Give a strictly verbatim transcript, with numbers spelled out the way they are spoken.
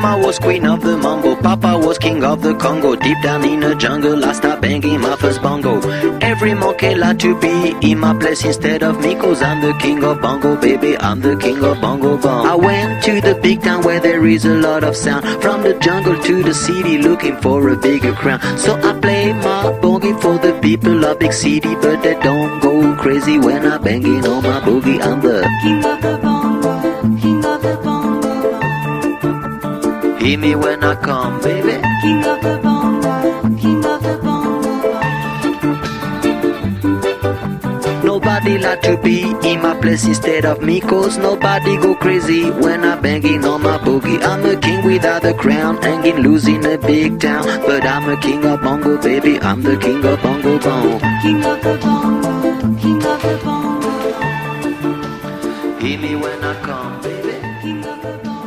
Mama was queen of the Congo, Papa was king of the Congo. Deep down in the jungle, I start banging my first bongo. Every monkey like to be in my place instead of me, cause I'm the king of bongo, baby, I'm the king of bongo bong. I went to the big town where there is a lot of sound, from the jungle to the city looking for a bigger crown. So I play my boogie for the people of big city, but they don't go crazy when I banging on my boogie. I'm the king of the bongo, king of the bongo. Hear me when I come, baby. King of the bongo, king of the bongo. Nobody like to be in my place instead of me, cause nobody go crazy when I banging on my boogie. I'm a king without a crown, hanging loose in a big town, but I'm a king of bongo, baby, I'm the king of bongo bongo. King of the bongo, king of the bongo. Hear me when I come, baby. King of the bongo.